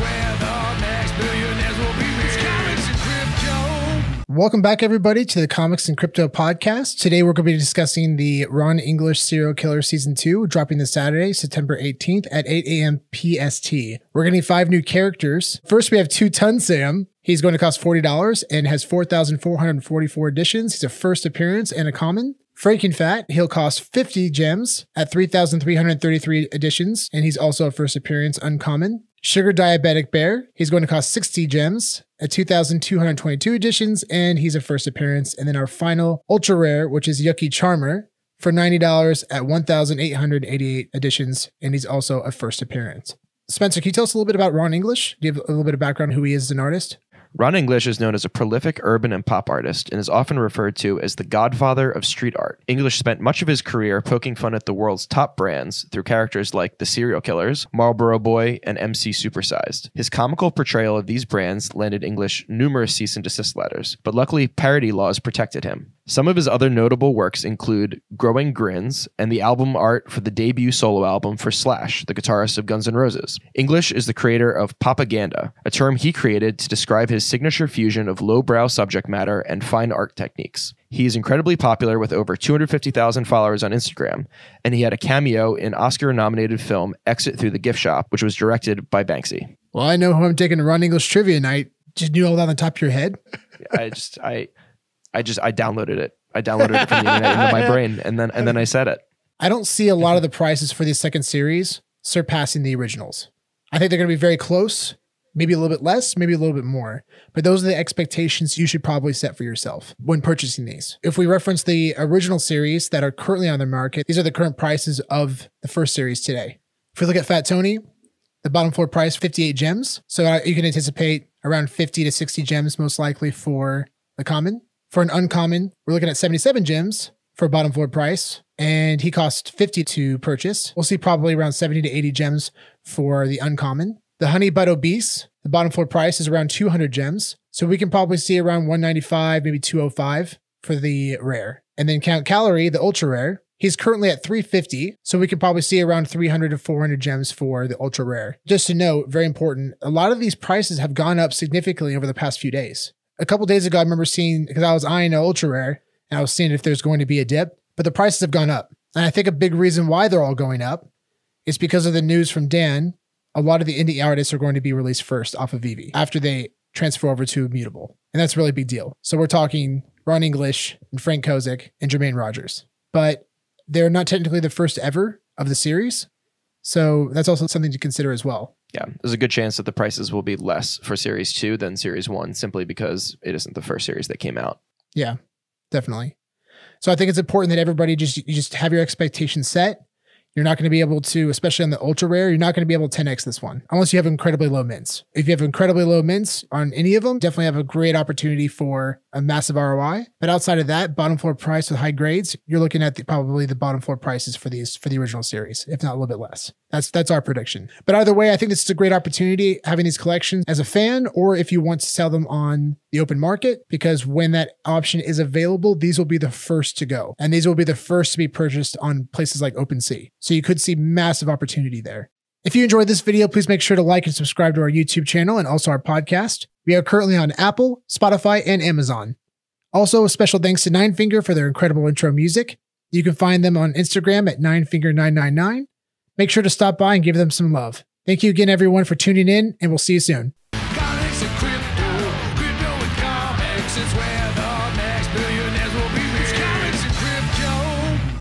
where the next billionaires will be. It's Comics and Crypto. Welcome back, everybody, to the Comics and Crypto podcast. Today, we're going to be discussing the Ron English Serial Killer Season 2, dropping this Saturday, September 18th at 8 a.m. PST. We're going to need 5 new characters. First, we have Two Ton Sam. He's going to cost $40 and has 4,444 editions. He's a first appearance and a common. Frankenfat, he'll cost 50 gems at 3,333 editions, and he's also a first appearance uncommon. Sugar Diabetic Bear, he's going to cost 60 gems at 2,222 editions, and he's a first appearance. And then our final ultra rare, which is Yucky Charmer, for $90 at 1,888 editions, and he's also a first appearance. Spencer, can you tell us a little bit about Ron English? Do you have a little bit of background on who he is as an artist? Ron English is known as a prolific urban and pop artist and is often referred to as the godfather of street art. English spent much of his career poking fun at the world's top brands through characters like the Cereal Killers, Marlboro Boy, and MC Supersized. His comical portrayal of these brands landed English numerous cease and desist letters, but luckily parody laws protected him. Some of his other notable works include Growing Grins and the album art for the debut solo album for Slash, the guitarist of Guns N' Roses. English is the creator of Popaganda, a term he created to describe his signature fusion of lowbrow subject matter and fine art techniques. He is incredibly popular with over 250,000 followers on Instagram, and he had a cameo in Oscar-nominated film Exit Through the Gift Shop, which was directed by Banksy. Well, I know who I'm taking to Ron English Trivia Night. Did you know all that on the top of your head? I downloaded it. I downloaded it from the internet into my brain, and then I said it. I don't see a lot of the prices for the second series surpassing the originals. I think they're going to be very close, maybe a little bit less, maybe a little bit more. But those are the expectations you should probably set for yourself when purchasing these. If we reference the original series that are currently on the market, these are the current prices of the first series today. If we look at Fat Tony, the bottom floor price, 58 gems. So you can anticipate around 50 to 60 gems most likely for the common. For an uncommon, we're looking at 77 gems for a bottom floor price, and he costs 50 to purchase. We'll see probably around 70 to 80 gems for the uncommon. The Honey Butt Obese, the bottom floor price is around 200 gems, so we can probably see around 195, maybe 205 for the rare. And then Count Calorie, the ultra rare, he's currently at 350, so we can probably see around 300 to 400 gems for the ultra rare. Just to note, very important, a lot of these prices have gone up significantly over the past few days. A couple days ago, I remember seeing, because I was eyeing an ultra rare, and I was seeing if there's going to be a dip, but the prices have gone up. And I think a big reason why they're all going up is because of the news from Dan. A lot of the indie artists are going to be released first off of VeVe after they transfer over to Immutable. And that's a really big deal. So we're talking Ron English and Frank Kozik and Jermaine Rogers. But they're not technically the first ever of the series. So that's also something to consider as well. Yeah, there's a good chance that the prices will be less for Series 2 than Series 1 simply because it isn't the first series that came out. Yeah, definitely. So I think it's important that everybody you just have your expectations set. You're not going to be able to, especially on the ultra rare, you're not going to be able to 10x this one unless you have incredibly low mints. If you have incredibly low mints on any of them, definitely have a great opportunity for a massive ROI. But outside of that, bottom floor price with high grades, you're looking at probably the bottom floor prices for these for the original series, if not a little bit less. That's our prediction. But either way, I think this is a great opportunity having these collections as a fan, or if you want to sell them on the open market, because when that option is available, these will be the first to go. And these will be the first to be purchased on places like OpenSea. So you could see massive opportunity there. If you enjoyed this video, please make sure to like and subscribe to our YouTube channel and also our podcast. We are currently on Apple, Spotify, and Amazon. Also, a special thanks to Ninefinger for their incredible intro music. You can find them on Instagram at Ninefinger999. Make sure to stop by and give them some love. Thank you again, everyone, for tuning in, and we'll see you soon.